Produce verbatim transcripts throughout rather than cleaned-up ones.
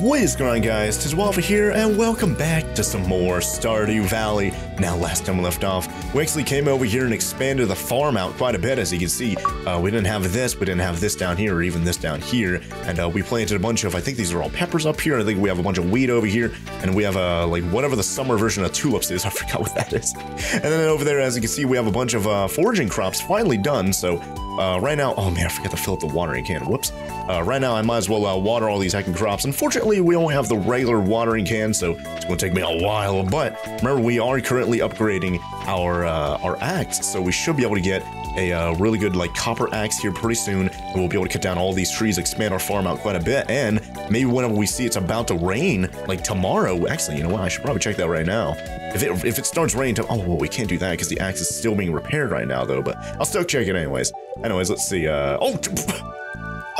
What is going on, guys? Tizwalfa here, and welcome back to some more Stardew Valley. Now, last time we left off, we actually came over here and expanded the farm out quite a bit, as you can see. Uh, we didn't have this, we didn't have this down here, or even this down here, and uh, we planted a bunch of, I think these are all peppers up here, I think we have a bunch of wheat over here, and we have, uh, like, whatever the summer version of tulips is, I forgot what that is. And then over there, as you can see, we have a bunch of uh, foraging crops finally done, so... Uh, right now, oh man, I forgot to fill up the watering can, whoops. Uh, right now, I might as well uh, water all these heckin' crops. Unfortunately, we only have the regular watering can, so it's gonna take me a while, but remember, we are currently upgrading our, uh, our axe, so we should be able to get a uh, really good, like, copper axe here pretty soon, and we'll be able to cut down all these trees, expand our farm out quite a bit, and maybe whenever we see it's about to rain, like tomorrow, actually, you know what, I should probably check that right now. If it, if it starts raining, to, oh, well, we can't do that because the axe is still being repaired right now, though, but I'll still check it anyways. Anyways, let's see, uh, oh,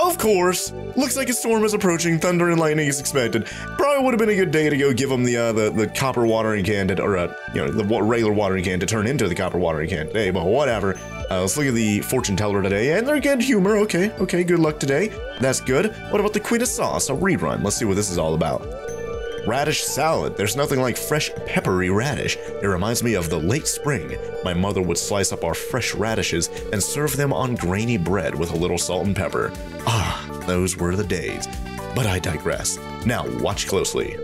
of course, looks like a storm is approaching, thunder and lightning is expected. Probably would have been a good day to go give them the, uh, the, the copper watering can, to, or, uh, you know, the regular watering can to turn into the copper watering can today, but whatever. Uh, let's look at the fortune teller today, and they're good humor, okay, okay, good luck today, that's good. What about the Queen of Sauce, a rerun, let's see what this is all about. Radish salad. There's nothing like fresh, peppery radish. It reminds me of the late spring. My mother would slice up our fresh radishes and serve them on grainy bread with a little salt and pepper. Ah, those were the days. But I digress. Now, watch closely.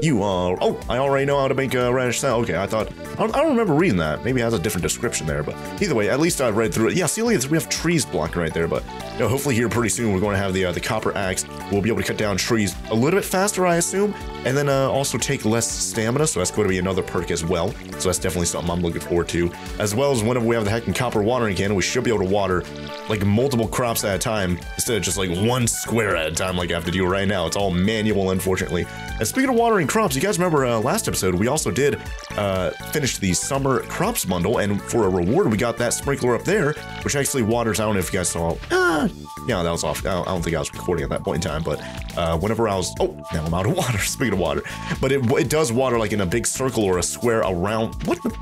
You are... Oh, I already know how to make a radish salad. Okay, I thought... I don't remember reading that. Maybe it has a different description there, but either way, at least I've read through it. Yeah, see, we have trees blocked right there, but you know, hopefully here pretty soon we're going to have the uh, the copper axe. We'll be able to cut down trees a little bit faster, I assume, and then uh, also take less stamina, so that's going to be another perk as well. So that's definitely something I'm looking forward to, as well as whenever we have the heckin' copper watering can, we should be able to water like multiple crops at a time instead of just like one square at a time like I have to do right now. It's all manual, unfortunately. And speaking of watering crops, you guys remember uh, last episode we also did uh, finish the summer crops bundle, and for a reward we got that sprinkler up there, which actually waters. I don't know if you guys saw. Ah, yeah, that was off. I don't think I was recording at that point in time, but uh, whenever I was, oh, now I'm out of water. Speaking of water, but it it does water like in a big circle or a square around. What the?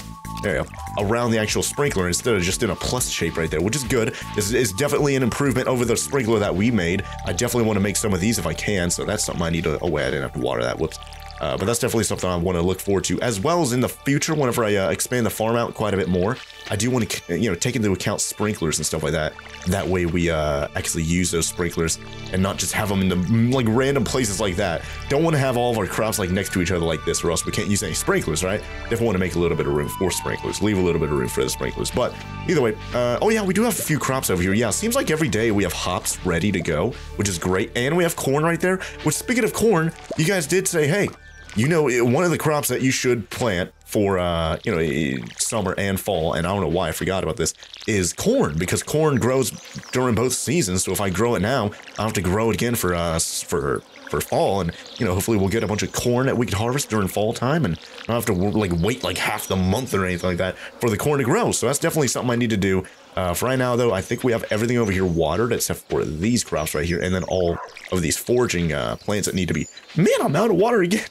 There you go. Around the actual sprinkler instead of just in a plus shape right there, which is good. This is definitely an improvement over the sprinkler that we made. I definitely want to make some of these if I can, so that's something I need to. Oh wait, I didn't have to water that. Whoops. Uh, but that's definitely something I want to look forward to, as well as in the future, whenever I uh, expand the farm out quite a bit more. I do want to, you know, take into account sprinklers and stuff like that. That way we uh, actually use those sprinklers and not just have them in the, like, random places like that. Don't want to have all of our crops, like, next to each other like this, or else we can't use any sprinklers, right? Definitely want to make a little bit of room for sprinklers, leave a little bit of room for the sprinklers. But either way, uh, oh yeah, we do have a few crops over here. Yeah, seems like every day we have hops ready to go, which is great. And we have corn right there, which, speaking of corn, you guys did say, hey, you know, one of the crops that you should plant for, uh, you know, summer and fall, and I don't know why I forgot about this, is corn, because corn grows during both seasons, so if I grow it now, I'll have to grow it again for, uh, for, for fall, and, you know, hopefully we'll get a bunch of corn that we can harvest during fall time, and I don't have to, like, wait, like, half the month or anything like that for the corn to grow, so that's definitely something I need to do. Uh, for right now, though, I think we have everything over here watered except for these crops right here, and then all of these foraging, uh, plants that need to be... Man, I'm out of water again!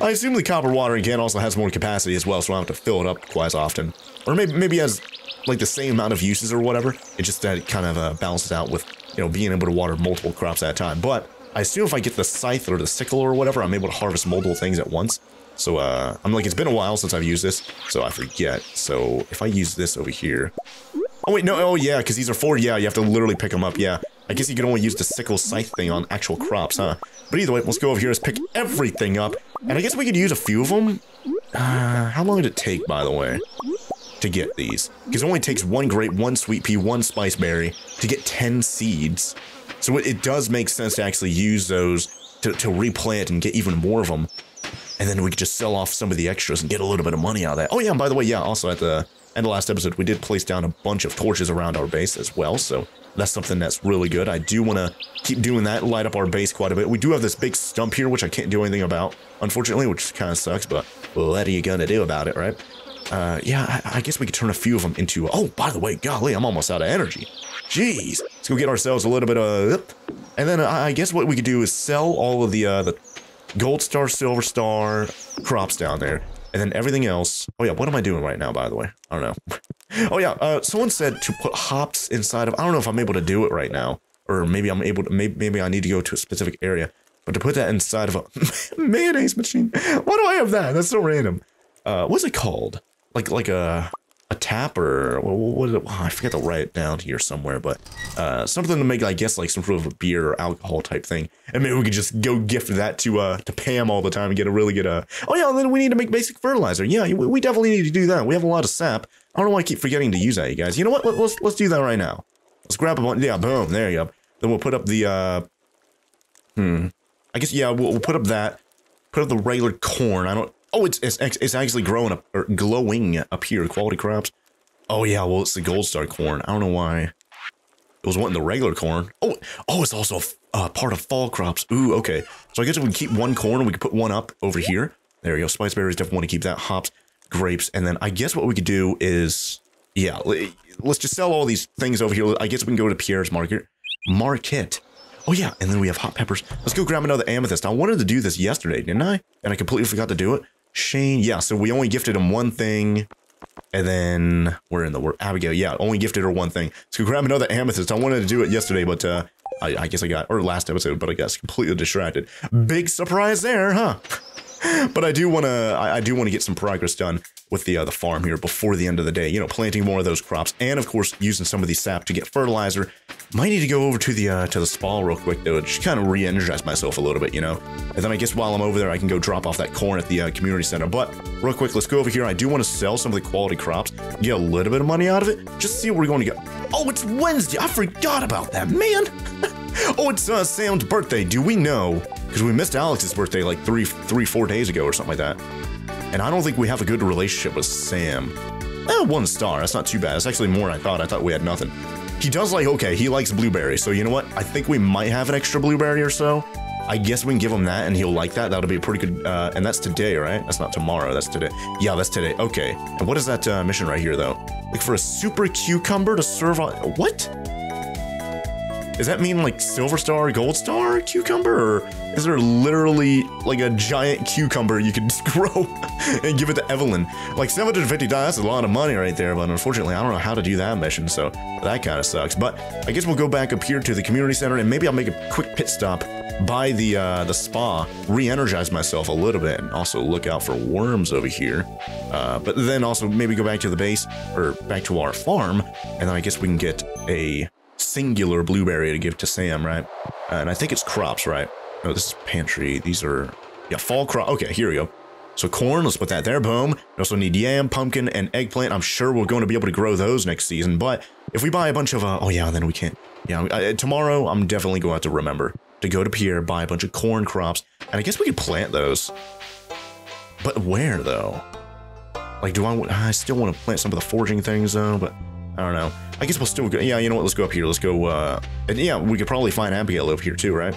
I assume the copper watering can also has more capacity as well, so I don't have to fill it up quite as often. Or maybe maybe has like the same amount of uses or whatever. It's just that it kind of uh, balances out with, you know, being able to water multiple crops at a time. But I assume if I get the scythe or the sickle or whatever, I'm able to harvest multiple things at once. So uh, I'm like, it's been a while since I've used this, so I forget. So if I use this over here, oh wait, no, oh yeah, because these are four. Yeah, you have to literally pick them up. Yeah, I guess you can only use the sickle scythe thing on actual crops, huh? But either way, let's go over here. Let's pick everything up. And I guess we could use a few of them. Uh, how long did it take, by the way, to get these? Because it only takes one grape, one sweet pea, one spice berry to get ten seeds. So it, it does make sense to actually use those to, to replant and get even more of them. And then we could just sell off some of the extras and get a little bit of money out of that. Oh yeah, and by the way, yeah, also at the end of last episode, we did place down a bunch of torches around our base as well, so... That's something that's really good. I do want to keep doing that, light up our base quite a bit. We do have this big stump here, which I can't do anything about, unfortunately, which kind of sucks, but what are you going to do about it, right? Uh, yeah, I, I guess we could turn a few of them into... Oh, by the way, golly, I'm almost out of energy. Jeez. Let's go get ourselves a little bit of... And then uh, I guess what we could do is sell all of the, uh, the gold star, silver star crops down there. And then everything else. Oh yeah, what am I doing right now, by the way? I don't know. Oh yeah, uh, someone said to put hops inside of, I don't know if I'm able to do it right now. Or maybe I'm able to, maybe, maybe I need to go to a specific area. But to put that inside of a mayonnaise machine, why do I have that? That's so random. Uh, what's it called? Like like a a tapper? What, what is it? Oh, I forget to write it down here somewhere, but uh, something to make, I guess, like some sort of a beer or alcohol type thing. And maybe we could just go gift that to uh to Pam all the time and get a really good uh. Oh yeah, and then we need to make basic fertilizer. Yeah, we definitely need to do that. We have a lot of sap. I don't know why I keep forgetting to use that, you guys. You know what? Let's let's do that right now. Let's grab a bunch. Yeah, boom. There you go. Then we'll put up the uh. Hmm. I guess, yeah, we'll, we'll put up that, put up the regular corn. I don't, oh, it's, it's, it's actually growing up, or glowing up here, quality crops. Oh yeah, well, it's the gold star corn. I don't know why it was wanting the regular corn. Oh, oh, it's also uh, part of fall crops. Ooh, okay. So I guess if we keep one corn, we could put one up over here. There we go. Spice berries, definitely want to keep that. Hops, grapes. And then I guess what we could do is, yeah, let's just sell all these things over here. I guess we can go to Pierre's market. Market. Oh yeah, and then we have hot peppers. Let's go grab another amethyst. I wanted to do this yesterday, didn't I? And I completely forgot to do it. Shane, yeah, so we only gifted him one thing. And then, we're in the word, Abigail, yeah, only gifted her one thing. Let's go grab another amethyst. I wanted to do it yesterday, but uh, I, I guess I got, or last episode, but I got completely distracted. Big surprise there, huh? But I do want to, I, I do want to get some progress done with the, uh, the farm here before the end of the day. You know, planting more of those crops and, of course, using some of the sap to get fertilizer. Might need to go over to the, uh, to the spa real quick, though, just kind of re-energize myself a little bit, you know. And then I guess while I'm over there, I can go drop off that corn at the, uh, community center. But real quick, let's go over here. I do want to sell some of the quality crops, get a little bit of money out of it, just see where we're going to go. Oh, it's Wednesday. I forgot about that, man. Oh, it's, uh, Sam's birthday. Do we know? Because we missed Alex's birthday like three, three, four days ago or something like that. And I don't think we have a good relationship with Sam. Eh, one star. That's not too bad. That's actually more than I thought. I thought we had nothing. He does like, okay, he likes blueberries. So you know what? I think we might have an extra blueberry or so. I guess we can give him that and he'll like that. That'll be a pretty good, uh, and that's today, right? That's not tomorrow. That's today. Yeah, that's today. Okay. And what is that uh, mission right here, though? Like for a super cucumber to serve on, what? Does that mean like silver star, gold star, cucumber? Or is there literally like a giant cucumber you could just grow and give it to Evelyn? Like seven hundred fifty dollars, that's a lot of money right there. But unfortunately, I don't know how to do that mission. So that kind of sucks. But I guess we'll go back up here to the community center and maybe I'll make a quick pit stop by the uh, the spa, re-energize myself a little bit, and also look out for worms over here. Uh, but then also maybe go back to the base or back to our farm. And then I guess we can get a singular blueberry to give to Sam, right? Uh, and I think it's crops, right? No, this is pantry. These are, yeah, fall crop. Okay, here we go. So corn, let's put that there, boom. We also need yam, pumpkin, and eggplant. I'm sure we're going to be able to grow those next season, but if we buy a bunch of, uh, oh yeah, then we can't. Yeah, I, I, tomorrow I'm definitely going to have to remember to go to Pierre, buy a bunch of corn crops, and I guess we could plant those. But where, though? Like, do I, I still want to plant some of the foraging things, though, but I don't know. I guess we'll still go. Yeah, you know what? Let's go up here. Let's go. Uh, and yeah, we could probably find Abigail over here too, right?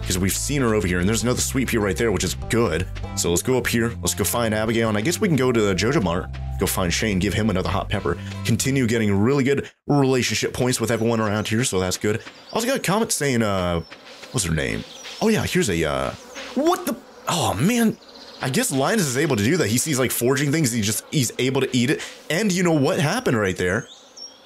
Because we've seen her over here, and there's another sweet pea right there, which is good. So let's go up here. Let's go find Abigail, and I guess we can go to the Joja Mart, go find Shane, give him another hot pepper. Continue getting really good relationship points with everyone around here, so that's good. Also got a comment saying, uh, what's her name? Oh yeah, here's a. Uh, what the? Oh man. I guess Linus is able to do that. He sees like foraging things. He just he's able to eat it. And you know what happened right there?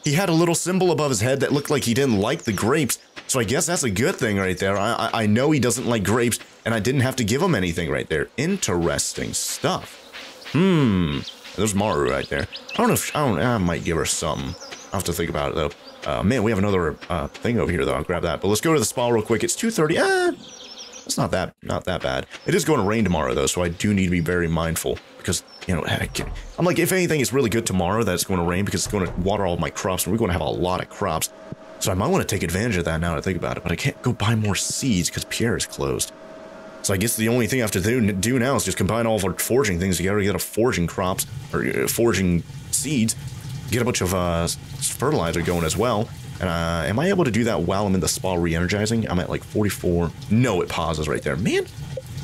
He had a little symbol above his head that looked like he didn't like the grapes, so I guess that's a good thing right there. I, I, I know he doesn't like grapes, and I didn't have to give him anything right there. Interesting stuff. Hmm. There's Maru right there. I don't know if, I don't, I might give her something. I'll have to think about it, though. Uh, man, we have another uh, thing over here, though. I'll grab that, but let's go to the spa real quick. It's two thirty. Ah, it's not that, not that bad. It is going to rain tomorrow, though, so I do need to be very mindful. Because, you know, heck, I'm like, if anything, it's really good tomorrow that it's going to rain because it's going to water all of my crops, and we're going to have a lot of crops. So I might want to take advantage of that now to think about it, but I can't go buy more seeds because Pierre is closed. So I guess the only thing I have to do, do now is just combine all of our foraging things together, get a foraging crops, or uh, foraging seeds, get a bunch of uh, fertilizer going as well. And uh, am I able to do that while I'm in the spa re-energizing? I'm at like forty-four. No, it pauses right there, man.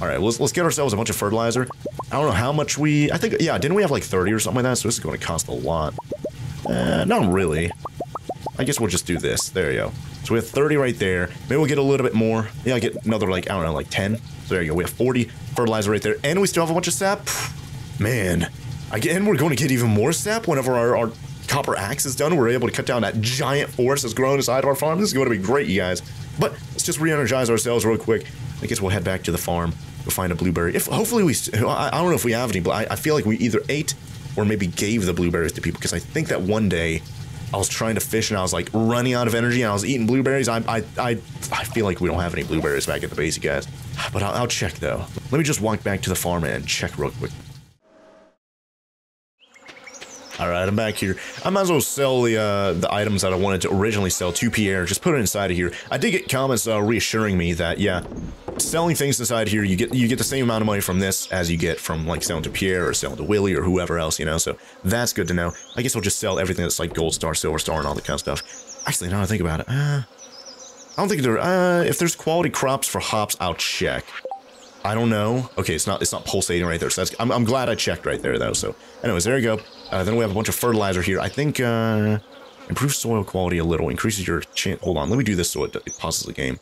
All right, let's, let's get ourselves a bunch of fertilizer. I don't know how much we, I think, yeah, didn't we have like thirty or something like that? So this is going to cost a lot. Uh, not really. I guess we'll just do this. There you go. So we have thirty right there. Maybe we'll get a little bit more. Yeah, I get another like, I don't know, like ten. So there you go. We have forty fertilizer right there. And we still have a bunch of sap. Man, again, we're going to get even more sap whenever our, our copper axe is done. We're able to cut down that giant forest that's grown inside of our farm. This is going to be great, you guys. But let's just re-energize ourselves real quick. I guess we'll head back to the farm. We'll find a blueberry. If hopefully we, I, I don't know if we have any, but I, I feel like we either ate or maybe gave the blueberries to people, because I think that one day I was trying to fish and I was like running out of energy and I was eating blueberries. I I I, I feel like we don't have any blueberries back at the base, you guys. But I'll, I'll check though. Let me just walk back to the farm and check real quick. All right, I'm back here. I might as well sell the uh, the items that I wanted to originally sell to Pierre. Just put it inside of here. I did get comments uh, reassuring me that yeah, selling things inside here, you get you get the same amount of money from this as you get from like selling to Pierre or selling to Willy or whoever else, you know. So that's good to know. I guess I'll just sell everything that's like Gold Star, Silver Star, and all that kind of stuff. Actually, now I think about it, uh, I don't think there. Uh, if there's quality crops for hops, I'll check. I don't know. Okay, it's not it's not pulsating right there. So that's, I'm I'm glad I checked right there though. So anyways, there you go. Uh, then we have a bunch of fertilizer here. I think uh, improves soil quality a little, increases your chance. Hold on, let me do this so it, it pauses the game.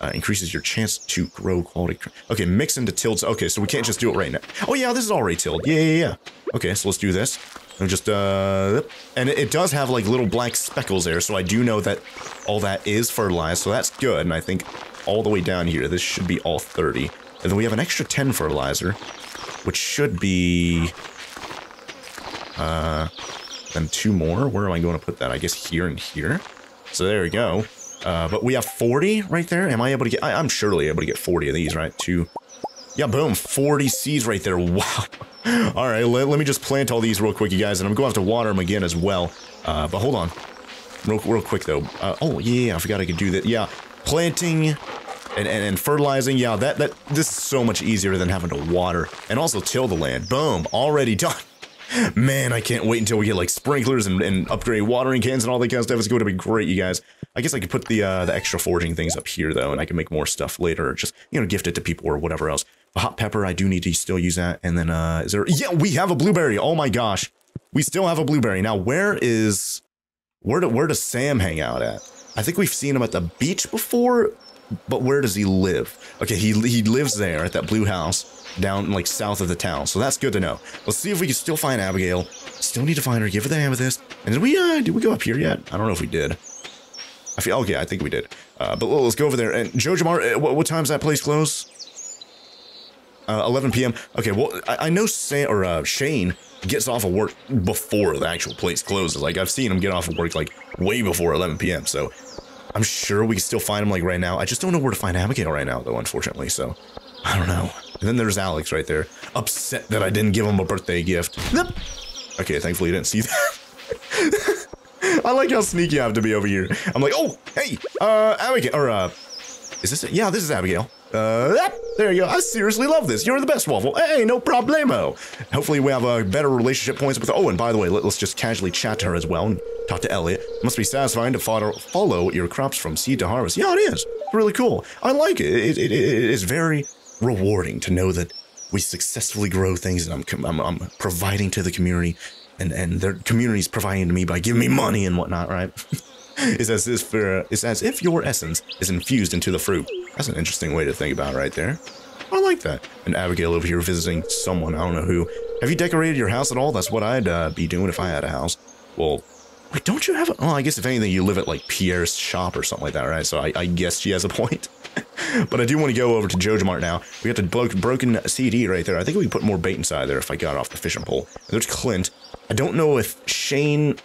Uh, increases your chance to grow quality. Okay, mix into tilts. Okay, so we can't just do it right now. Oh yeah, this is already tilled. Yeah, yeah, yeah. Okay, so let's do this. I'm just uh, and it, it does have like little black speckles there, so I do know that all that is fertilized. So that's good. And I think all the way down here, this should be all thirty. And then we have an extra ten fertilizer, which should be, uh, then two more. Where am I going to put that? I guess here and here. So there we go. Uh, but we have forty right there. Am I able to get, I, I'm surely able to get forty of these, right? Two. Yeah, boom, forty seeds right there. Wow. All right, let, let me just plant all these real quick, you guys. And I'm going to have to water them again as well. Uh, but hold on. Real, real quick, though. Uh, oh, yeah, I forgot I could do that. Yeah, planting. And, and, and fertilizing, yeah, that, that, this is so much easier than having to water and also till the land. Boom, already done. Man, I can't wait until we get like sprinklers and, and upgrade watering cans and all that kind of stuff. It's going to be great, you guys. I guess I could put the uh, the extra foraging things up here though, and I can make more stuff later, or just, you know, gift it to people or whatever else. The hot pepper, I do need to still use that. And then, uh, is there, yeah, we have a blueberry. Oh my gosh. We still have a blueberry. Now, where is, where, do, where does Sam hang out at? I think we've seen him at the beach before. But where does he live? Okay, he, he lives there at that blue house down like south of the town. So that's good to know. Let's see if we can still find Abigail. Still need to find her. Give her the amethyst. And did we uh, did we go up here yet? I don't know if we did. I feel okay. I think we did. Uh, but let's go over there. And Joja Mart. What, what time's that place close? Uh, eleven p m Okay. Well, I, I know Sam or uh, Shane gets off of work before the actual place closes. Like I've seen him get off of work like way before eleven p m So. I'm sure we can still find him like right now. I just don't know where to find Abigail right now though, unfortunately, so I don't know. And then there's Alex right there, upset that I didn't give him a birthday gift. Nope. Okay, thankfully you didn't see that. I like how sneaky I have to be over here. I'm like, oh, hey, uh, Abigail, or uh, is this it? Yeah, this is Abigail. Uh, there you go. I seriously love this. You're the best, Waffle. Hey, no problemo. Hopefully we have a better relationship points with her. Oh, and by the way, let, let's just casually chat to her as well and talk to Elliott. Must be satisfying to fodder, follow your crops from seed to harvest. Yeah, it is. Really cool. I like it. It, it, it is very rewarding to know that we successfully grow things and I'm, I'm, I'm providing to the community and, and their community's providing to me by giving me money and whatnot, right? It's as if for, it's as if your essence is infused into the fruit. That's an interesting way to think about it right there. I like that. And Abigail over here visiting someone, I don't know who. Have you decorated your house at all? That's what I'd uh, be doing if I had a house. Well, wait, don't you have a, well, I guess if anything, you live at like Pierre's shop or something like that, right? So I, I guess she has a point. But I do want to go over to Joja Mart now. We got the bro broken C D right there. I think we can put more bait inside there if I got off the fishing pole. And there's Clint. I don't know if Shane,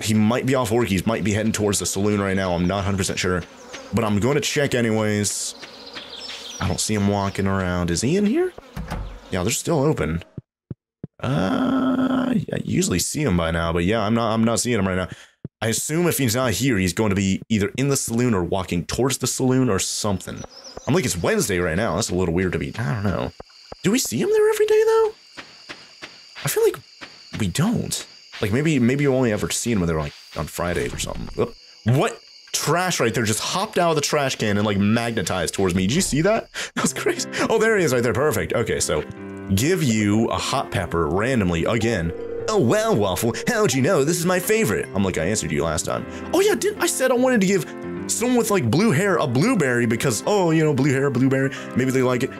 he might be off work. He might be heading towards the saloon right now. I'm not one hundred percent sure. But I'm going to check anyways. I don't see him walking around. Is he in here? Yeah, they're still open. Uh, I usually see him by now, but yeah, I'm not I'm not seeing him right now. I assume if he's not here, he's going to be either in the saloon or walking towards the saloon or something. I'm like, it's Wednesday right now. That's a little weird to be. I don't know. Do we see him there every day, though? I feel like we don't. Like, maybe maybe you only ever seen him when they're like on Fridays or something. Oop. What? Trash right there just hopped out of the trash can and like magnetized towards me. Did you see that? That was crazy. Oh, there he is right there. Perfect. Okay, so give you a hot pepper randomly again. Oh, well, Waffle, how'd you know? This is my favorite. I'm like, I answered you last time. Oh, yeah, didn't I said I wanted to give someone with like blue hair a blueberry because, oh, you know, blue hair, blueberry. Maybe they like it.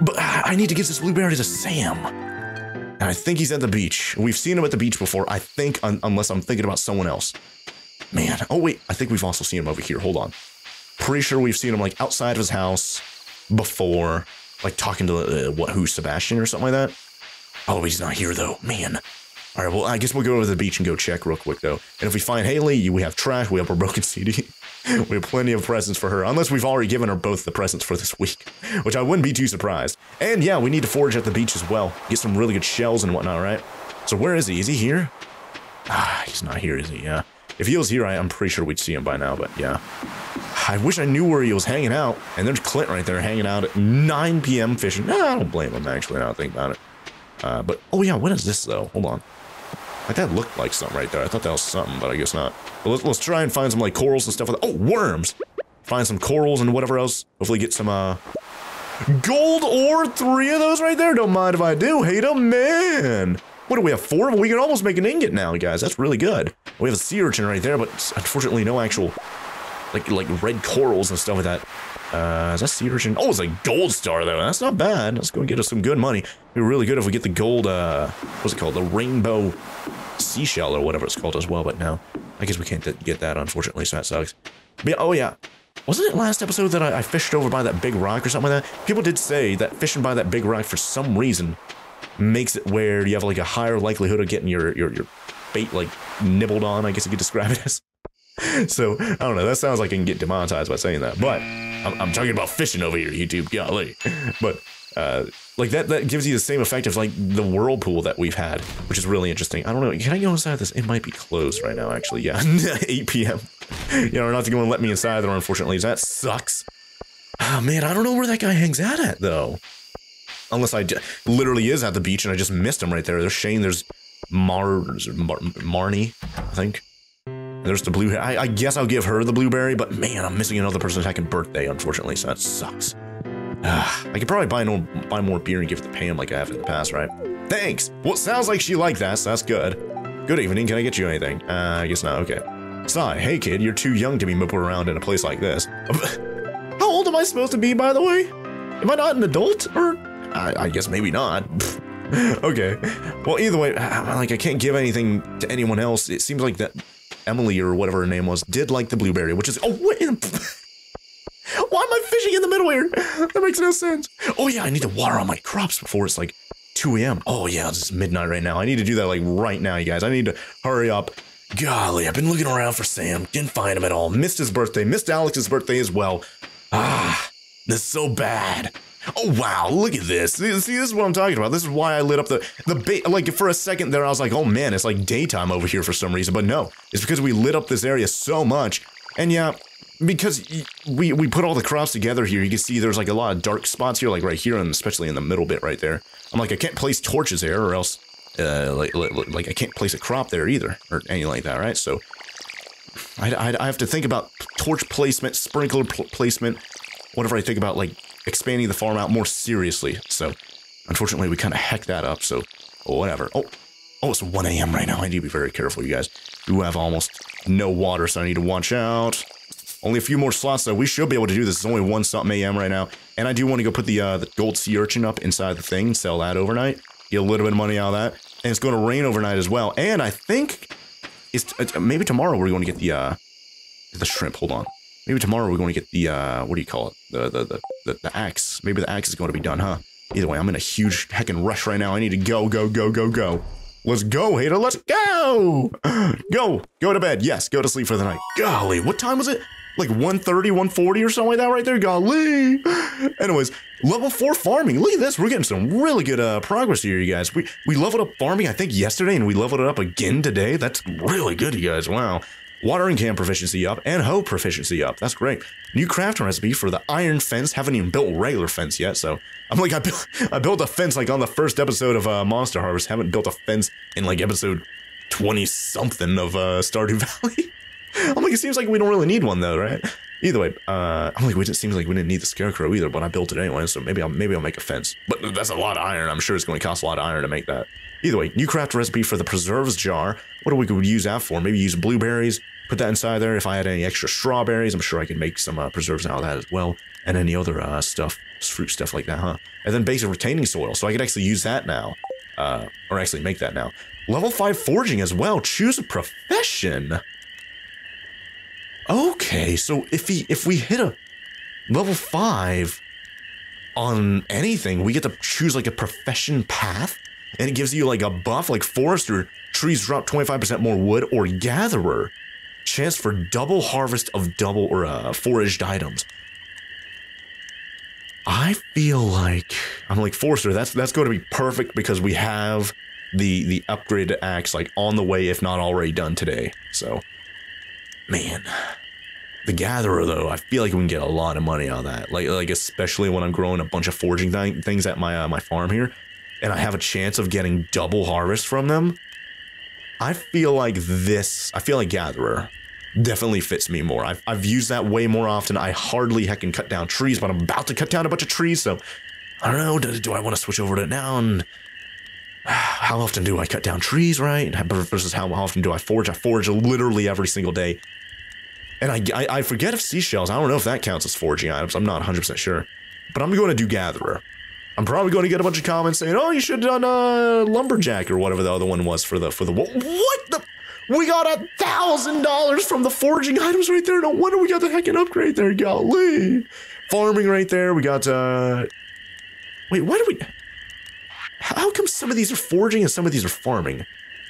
But I need to give this blueberry to Sam. And I think he's at the beach. We've seen him at the beach before, I think, un unless I'm thinking about someone else. Man, oh wait, I think we've also seen him over here. Hold on. Pretty sure we've seen him like outside of his house. before, like talking to uh, what, who, Sebastian or something like that. Oh, he's not here though, man. All right, well, I guess we'll go over to the beach and go check real quick though. And if we find Haley, we have trash, we have a broken C D, we have plenty of presents for her, unless we've already given her both the presents for this week, which I wouldn't be too surprised. And yeah, we need to forage at the beach as well, get some really good shells and whatnot, right? So where is he? Is he here? Ah, he's not here, is he? Yeah. If he was here, I, I'm pretty sure we'd see him by now, but yeah. I wish I knew where he was hanging out. And there's Clint right there hanging out at nine P M fishing. Nah, I don't blame him, actually, now I think about it. Uh, but, oh yeah, what is this, though? Hold on. Like, that looked like something right there. I thought that was something, but I guess not. But let's, let's try and find some, like, corals and stuff like that. Oh, worms! Find some corals and whatever else. Hopefully get some, uh... gold ore! Three of those right there! Don't mind if I do. Hate a man! What do we have, four? Well, we can almost make an ingot now, guys. That's really good. We have a sea urchin right there, but unfortunately no actual, like, like red corals and stuff like that. Uh, is that sea urchin? Oh, it's a gold star, though. That's not bad. That's going to get us some good money. It'd be really good if we get the gold, uh, what's it called? The rainbow seashell or whatever it's called as well, but no. I guess we can't th get that, unfortunately, so that sucks. But yeah, oh, yeah. Wasn't it last episode that I, I fished over by that big rock or something like that? People did say that fishing by that big rock for some reason makes it where you have like a higher likelihood of getting your, your, your bait like nibbled on, I guess you could describe it as. So, I don't know, that sounds like I can get demonetized by saying that, but I'm, I'm talking about fishing over here, YouTube, golly. But, uh, like that, that gives you the same effect of like the whirlpool that we've had, which is really interesting. I don't know, can I go inside this? It might be closed right now, actually, yeah, eight P M You know, they're not going to let me inside there, unfortunately, that sucks. Oh man, I don't know where that guy hangs out at, though. Unless I literally is at the beach and I just missed him right there. There's Shane, there's Mar, Mar Marnie, I think. There's the blue, I, I guess I'll give her the blueberry, but man, I'm missing another person's hacking birthday, unfortunately, so that sucks. Uh, I could probably buy, no, buy more beer and give it to Pam like I have in the past, right? Thanks! Well, it sounds like she liked that, so that's good. Good evening, can I get you anything? Uh, I guess not, okay. Sigh, hey kid, you're too young to be moping around in a place like this. How old am I supposed to be, by the way? Am I not an adult, or? I, I guess maybe not. Okay. Well, either way, like I can't give anything to anyone else. It seems like that Emily or whatever her name was did like the blueberry, which is oh wait. Why am I fishing in the middle here? That makes no sense. Oh yeah, I need to water all my crops before it's like two A M Oh yeah, it's midnight right now. I need to do that like right now, you guys. I need to hurry up. Golly, I've been looking around for Sam. Didn't find him at all. Missed his birthday. Missed Alex's birthday as well. Ah, this is so bad. Oh wow, look at this. See, this is what I'm talking about. This is why I lit up the, the ba like for a second there I was like, oh man, it's like daytime over here for some reason, but no, it's because we lit up this area so much. And yeah, because we, we put all the crops together here, you can see there's like a lot of dark spots here, like right here, and especially in the middle bit right there. I'm like, I can't place torches there or else, uh, like, like I can't place a crop there either or anything like that, right? So I, I, I have to think about torch placement, sprinkler pl placement, whatever I think about like expanding the farm out more seriously. So unfortunately we kind of hecked that up, so whatever. Oh, oh, it's one A M right now. I need to be very careful, you guys. We have almost no water, so I need to watch out. Only a few more slots, though. We should be able to do this. It's only one something A M right now. And I do want to go put the, uh, the gold sea urchin up inside the thing, sell that overnight, get a little bit of money out of that. And it's going to rain overnight as well. And I think it's uh, maybe tomorrow we're going to get the uh, the shrimp. Hold on. Maybe tomorrow we're going to get the, uh, what do you call it? The, the, the, the, the axe. Maybe the axe is going to be done, huh? Either way, I'm in a huge heckin' rush right now. I need to go, go, go, go, go. Let's go, Hater. Let's go! Go! Go to bed. Yes, go to sleep for the night. Golly, what time was it? Like one thirty, one forty or something like that right there? Golly! Anyways, level four farming. Look at this. We're getting some really good uh, progress here, you guys. We, we leveled up farming, I think, yesterday, and we leveled it up again today. That's really good, you guys. Wow. Watering can proficiency up and hoe proficiency up. That's great. New crafting recipe for the iron fence. Haven't even built regular fence yet, so I'm like I built I built a fence like on the first episode of uh, Monster Harvest. Haven't built a fence in like episode twenty something of uh, Stardew Valley. I'm like it seems like we don't really need one though, right? Either way, uh, I'm like it seems like we didn't need the scarecrow either, but I built it anyway, so maybe I'll maybe I'll make a fence. But that's a lot of iron. I'm sure it's going to cost a lot of iron to make that. Either way, new craft recipe for the preserves jar. What do we could use that for? Maybe use blueberries, put that inside there. If I had any extra strawberries, I'm sure I could make some uh, preserves out of that as well. And any other uh, stuff, fruit stuff like that, huh? And then basic retaining soil, so I could actually use that now. Uh, or actually make that now. Level five forging as well. Choose a profession. Okay, so if he, if we hit a level five, on anything. We get to choose like a profession path, and it gives you like a buff, like forester, trees drop twenty-five percent more wood, or gatherer, chance for double harvest of double or uh, foraged items. I feel like I'm like forester. That's that's going to be perfect because we have the the upgraded axe like on the way, if not already done today. So, man, the gatherer though, I feel like we can get a lot of money on that. Like like especially when I'm growing a bunch of foraging th things at my uh, my farm here, and I have a chance of getting double harvest from them. I feel like this. I feel like gatherer definitely fits me more. I've, I've used that way more often. I hardly heckin' cut down trees, but I'm about to cut down a bunch of trees, so I don't know, do, do I want to switch over to it now? And how often do I cut down trees, right? Versus how often do I forage? I forage literally every single day. And I, I, I forget if seashells, I don't know if that counts as foraging items. I'm not one hundred percent sure, but I'm going to do gatherer. I'm probably going to get a bunch of comments saying, oh, you should have done uh, lumberjack or whatever the other one was for the, for the, what the? We got a thousand dollars from the foraging items right there. No wonder we got the heckin' upgrade there, golly. Farming right there. We got, uh, wait, why do we, how come some of these are foraging and some of these are farming?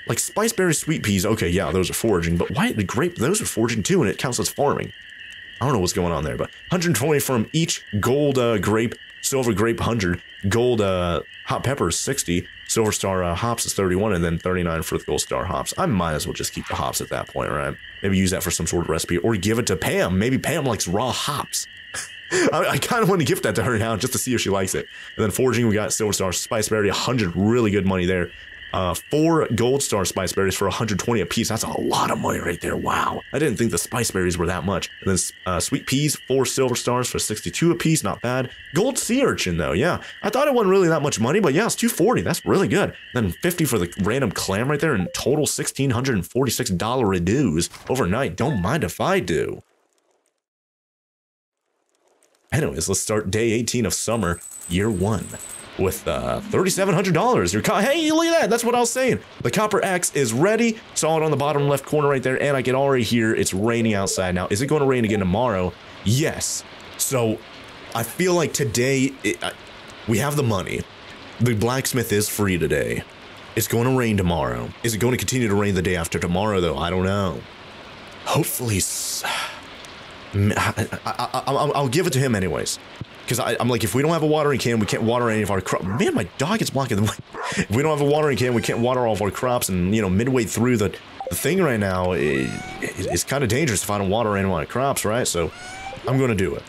Like spiceberry, sweet peas. Okay, yeah, those are foraging, but why the grape, those are foraging too, and it counts as farming. I don't know what's going on there, but one hundred twenty from each gold, uh, grape, silver grape, one hundred, gold, uh, hot pepper is sixty. Silver Star uh, hops is thirty-one, and then thirty-nine for the Gold Star hops. I might as well just keep the hops at that point, right? Maybe use that for some sort of recipe, or give it to Pam. Maybe Pam likes raw hops. I, I kind of want to gift that to her now just to see if she likes it. And then foraging, we got Silver Star Spiceberry, one hundred, really good money there. Uh, four Gold Star Spiceberries for one hundred twenty a piece. That's a lot of money right there. Wow. I didn't think the Spiceberries were that much. And then uh, Sweet Peas, four Silver Stars for sixty-two a piece. Not bad. Gold Sea Urchin, though. Yeah. I thought it wasn't really that much money, but yeah, it's two forty. That's really good. Then fifty for the random clam right there, and total one thousand six hundred forty-six dollars in dues overnight. Don't mind if I do. Anyways, let's start day eighteen of summer, year one. With uh, thirty-seven hundred dollars. Your hey, look at that. That's what I was saying. The copper axe is ready. Saw it on the bottom left corner right there, and I can already hear it's raining outside now. Is it going to rain again tomorrow? Yes. So I feel like today it, I, we have the money. The blacksmith is free today. It's going to rain tomorrow. Is it going to continue to rain the day after tomorrow, though? I don't know. Hopefully. I, I, I, I'll give it to him anyways. Because I'm like, if we don't have a watering can, we can't water any of our crops. Man, my dog is blocking the way. If we don't have a watering can, we can't water all of our crops. And, you know, midway through the, the thing right now, it, it, it's kind of dangerous if I don't water any of my crops, right? So I'm going to do it.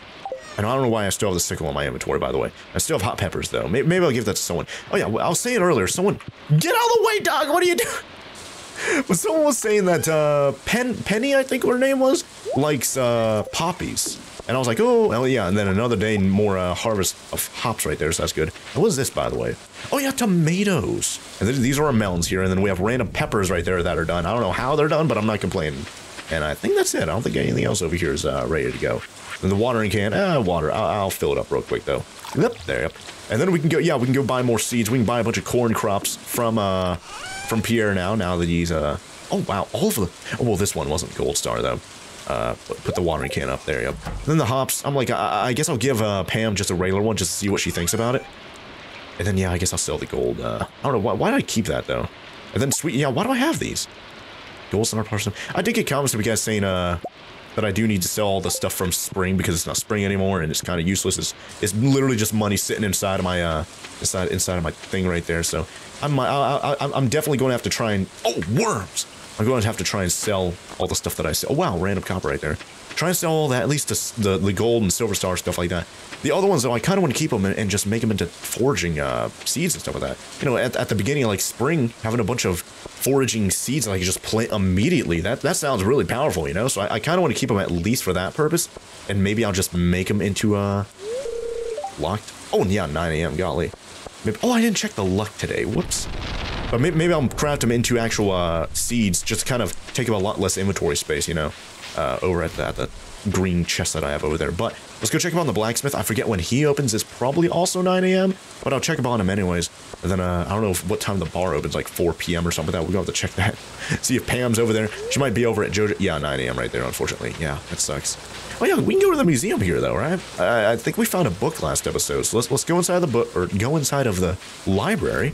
And I don't know why I still have the sickle in my inventory, by the way. I still have hot peppers, though. Maybe, maybe I'll give that to someone. Oh, yeah, I was saying earlier, someone... Get out of the way, dog! What are you doing? But someone was saying that uh, Pen Penny, I think her name was, likes uh, poppies. And I was like, oh, well, yeah. And then another day, more uh, harvest of hops right there, so that's good. And what is this, by the way? Oh, yeah, tomatoes. And th these are our melons here. And then we have random peppers right there that are done. I don't know how they're done, but I'm not complaining. And I think that's it. I don't think anything else over here is uh, ready to go. And the watering can, ah, water. I'll, I'll fill it up real quick, though. Yep, there. Yep. And then we can go, yeah, we can go buy more seeds. We can buy a bunch of corn crops from, uh, from Pierre now, now that he's, uh, oh, wow, all of the, oh, well, this one wasn't Gold Star, though. Uh, put the watering can up there, yep. And then the hops, I'm like, I, I guess I'll give uh, Pam just a regular one just to see what she thinks about it. And then, yeah, I guess I'll sell the gold. Uh, I don't know, why, why do I keep that, though? And then, sweet, yeah, why do I have these? Gold Star Parson. I did get comments from you guys saying uh, that I do need to sell all the stuff from spring because it's not spring anymore and it's kind of useless. It's, it's literally just money sitting inside of my, uh, inside, inside of my thing right there, so I'm, I, I, I'm definitely going to have to try and, oh, worms! I'm going to have to try and sell all the stuff that I sell. Oh, wow, random copper right there. Try and sell all that, at least the, the, the gold and silver star stuff like that. The other ones, though, I kind of want to keep them and, and just make them into foraging uh, seeds and stuff like that. You know, at, at the beginning, like spring, having a bunch of foraging seeds that I can just plant immediately, that, that sounds really powerful, you know? So I, I kind of want to keep them at least for that purpose, and maybe I'll just make them into uh, locked. Oh, yeah, nine A M, golly. Maybe, oh, I didn't check the luck today, whoops. But maybe, maybe I'll craft them into actual uh, seeds, just kind of take up a lot less inventory space, you know? uh, over at the, at the green chest that I have over there. But let's go check up on the blacksmith. I forget when he opens. It's probably also nine A M, but I'll check up on him anyways. And then uh, I don't know if, what time the bar opens, like four P M or something like that. We'll have to check that. See if Pam's over there. She might be over at Joja. Yeah, nine A M right there, unfortunately. Yeah, that sucks. Oh yeah, we can go to the museum here though, right? I, I think we found a book last episode, so let's let's go inside the book or go inside of the library.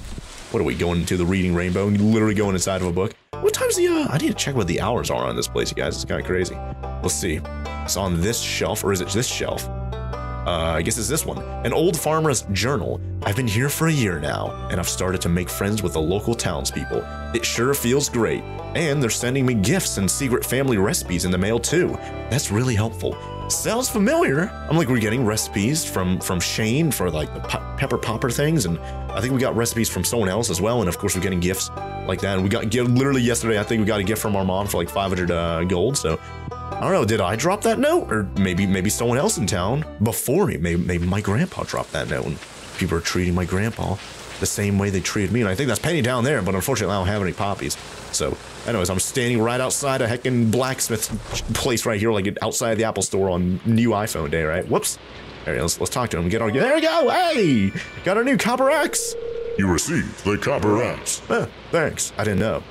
What are we going to the Reading Rainbow? Literally going inside of a book. What time's the? Uh, I need to check what the hours are on this place, you guys. It's kind of crazy. Let's see. It's on this shelf, or is it this shelf? Uh, I guess it's this one. An old farmer's journal. I've been here for a year now, and I've started to make friends with the local townspeople. It sure feels great. And they're sending me gifts and secret family recipes in the mail too. That's really helpful. Sounds familiar. I'm like, we're getting recipes from from Shane for like the pop pepper popper things, and I think we got recipes from someone else as well, and of course we're getting gifts like that. And we got literally yesterday, I think we got a gift from our mom for like five hundred uh, gold. So I don't know, did I drop that note, or maybe maybe someone else in town before me? Maybe, maybe my grandpa dropped that note, and people are treating my grandpa the same way they treated me. And I think that's Penny down there, but unfortunately I don't have any poppies. So anyways, I'm standing right outside a heckin' blacksmith's place right here, like outside the Apple store on new iPhone day, right? Whoops. All right, let's, let's talk to him. Get our, there we go. Hey, got our new copper axe. You received the copper axe. Oh, thanks. I didn't know.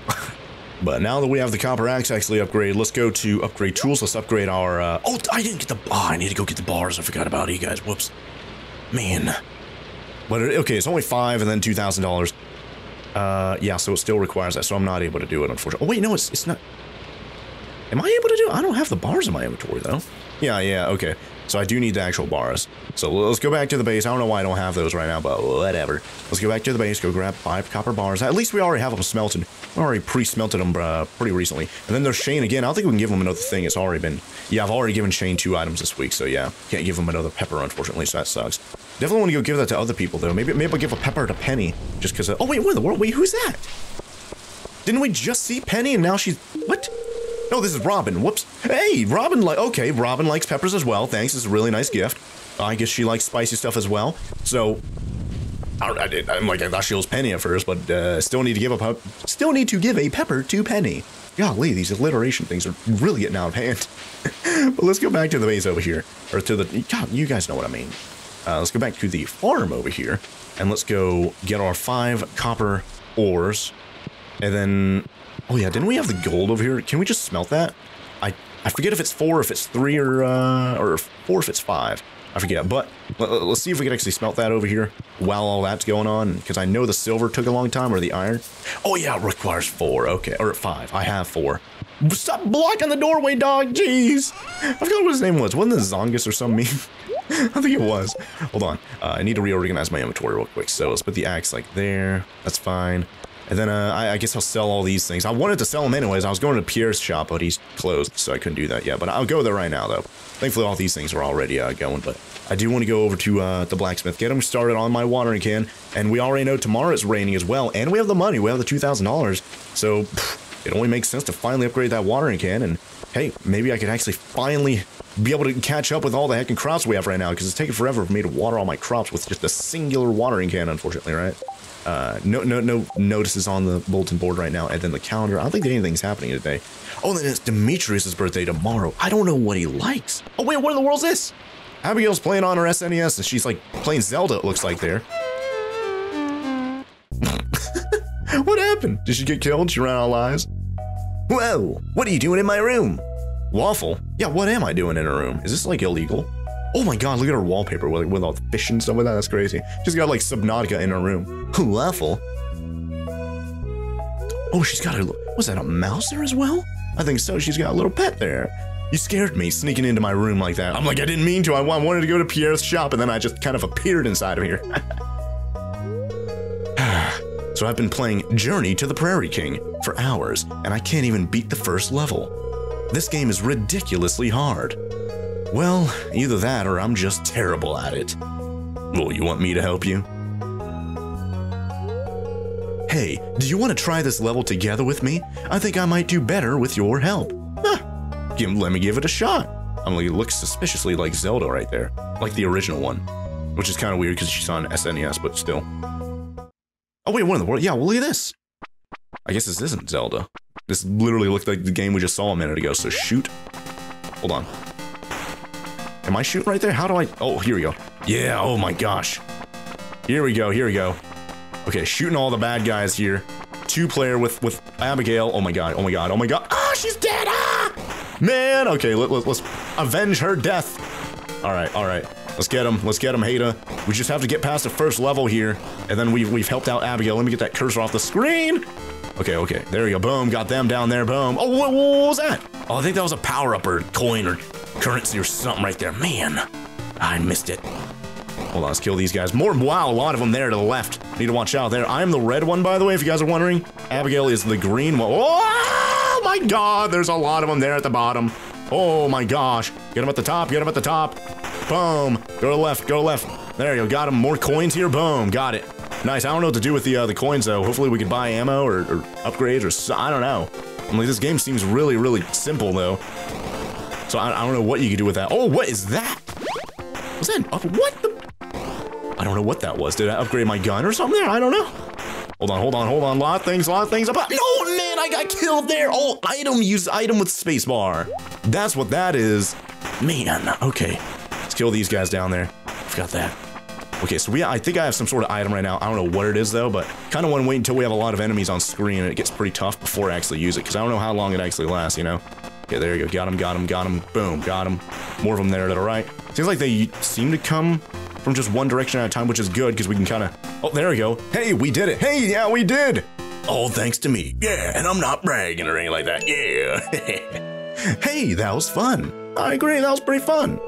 But now that we have the copper axe actually upgrade, let's go to upgrade tools. Let's upgrade our, uh, oh, I didn't get the, oh, I need to go get the bars. I forgot about you guys. Whoops. Man. But okay, it's only five and then two thousand dollars. Uh, yeah, so it still requires that. So I'm not able to do it, unfortunately. Oh wait, no, it's it's not. Am I able to do it? I don't have the bars in my inventory though. Yeah, yeah, okay. So I do need the actual bars. So let's go back to the base. I don't know why I don't have those right now, but whatever. Let's go back to the base. Go grab five copper bars. At least we already have them smelted. I already pre-smelted them uh, pretty recently. And then there's Shane again. I don't think we can give him another thing. It's already been. Yeah, I've already given Shane two items this week. So yeah, can't give him another pepper, unfortunately. So that sucks. Definitely want to go give that to other people though. Maybe maybe I'll give a pepper to Penny just because. Oh wait, what in the world? Wait, who's that? Didn't we just see Penny and now she's what? No, this is Robin. Whoops. Hey, Robin, like, okay, Robin likes peppers as well. Thanks. It's a really nice gift. I guess she likes spicy stuff as well. So, I, I did, I'm like, I thought she was Penny at first, but uh, still need to give a still need to give a pepper to Penny. Golly, these alliteration things are really getting out of hand. But let's go back to the base over here, or to the. God, you guys know what I mean. Uh, let's go back to the farm over here, and let's go get our five copper ores, and then. Oh yeah, didn't we have the gold over here? Can we just smelt that? I I forget if it's four, if it's three, or uh, or four, if it's five. I forget. But let's see if we can actually smelt that over here while all that's going on, because I know the silver took a long time, or the iron. Oh yeah, it requires four. Okay, or five. I have four. Stop blocking the doorway, dog. Jeez, I forgot what his name was. Wasn't it Zongus or some meme? I think it was. Hold on. Uh, I need to reorganize my inventory real quick. So let's put the axe like there. That's fine. And then uh, I, I guess I'll sell all these things. I wanted to sell them anyways. I was going to Pierre's shop, but he's closed, so I couldn't do that yet. But I'll go there right now, though. Thankfully, all these things are already uh, going. But I do want to go over to uh, the blacksmith, get him started on my watering can. And we already know tomorrow it's raining as well. And we have the money. We have the two thousand dollars. So pff, it only makes sense to finally upgrade that watering can. And hey, maybe I could actually finally be able to catch up with all the heckin' crops we have right now. Because it's taking forever for me to water all my crops with just a singular watering can, unfortunately, right? Uh, no, no, no notices on the bulletin board right now, and then the calendar. I don't think that anything's happening today. Oh, and then it's Demetrius's birthday tomorrow. I don't know what he likes. Oh wait, what in the world's this? Abigail's playing on her S N E S, and she's like playing Zelda. It looks like there. What happened? Did she get killed? She ran out of lives. Whoa! What are you doing in my room? Waffle. Yeah, what am I doing in her room? Is this like illegal? Oh my god, look at her wallpaper with, with all the fish and stuff like that. That's crazy. She's got like Subnautica in her room. Waffle. Oh, she's got her. Was that a mouse there as well? I think so. She's got a little pet there. You scared me sneaking into my room like that. I'm like, I didn't mean to. I wanted to go to Pierre's shop, and then I just kind of appeared inside of here. So I've been playing Journey to the Prairie King for hours, and I can't even beat the first level. This game is ridiculously hard. Well, either that or I'm just terrible at it. Well, you want me to help you? Hey, do you want to try this level together with me? I think I might do better with your help. Huh. Give, let me give it a shot. I mean, it looks suspiciously like Zelda right there. Like the original one. Which is kind of weird because she's on S N E S, but still. Oh wait, what in the world? Yeah, well look at this. I guess this isn't Zelda. This literally looked like the game we just saw a minute ago, so shoot. Hold on. Am I shooting right there? How do I... Oh, here we go. Yeah, oh my gosh. Here we go, here we go. Okay, shooting all the bad guys here. Two-player with, with Abigail. Oh my god, oh my god, oh my god. Ah, she's dead! Ah! Man, okay, let, let, let's avenge her death. Alright, alright. Let's get him, let's get him, Hada. We just have to get past the first level here, and then we've, we've helped out Abigail. Let me get that cursor off the screen! Okay, okay, there we go, boom, got them down there, boom. Oh, what, what was that? Oh, I think that was a power-up or coin or currency or something right there. Man, I missed it. Hold on, let's kill these guys. More, wow, a lot of them there to the left. Need to watch out there. I am the red one, by the way, if you guys are wondering. Abigail is the green one. Oh my god, there's a lot of them there at the bottom. Oh my gosh. Get them at the top, get them at the top. Boom. Go to left, go to left. There you go, got them. More coins here, boom, got it. Nice, I don't know what to do with the, uh, the coins, though. Hopefully we can buy ammo or, or upgrades or so, I don't know. I mean, this game seems really, really simple, though. So I, I don't know what you could do with that. Oh, what is that? Was that an up? What the? I don't know what that was. Did I upgrade my gun or something there? I don't know. Hold on, hold on, hold on. A lot of things, a lot of things. About no, man, I got killed there. Oh, item, use item with spacebar. That's what that is. Man, okay. Let's kill these guys down there. Forgot that. Okay, so we, I think I have some sort of item right now. I don't know what it is, though, but kind of want to wait until we have a lot of enemies on screen and it gets pretty tough before I actually use it, because I don't know how long it actually lasts, you know? Okay, there you go. Got him, got him, got him. Boom, got him. More of them there to the right. Seems like they seem to come from just one direction at a time, which is good because we can kind of... Oh, there we go. Hey, we did it. Hey, yeah, we did. All thanks to me. Yeah, and I'm not bragging or anything like that. Yeah. Hey, that was fun. I agree. That was pretty fun.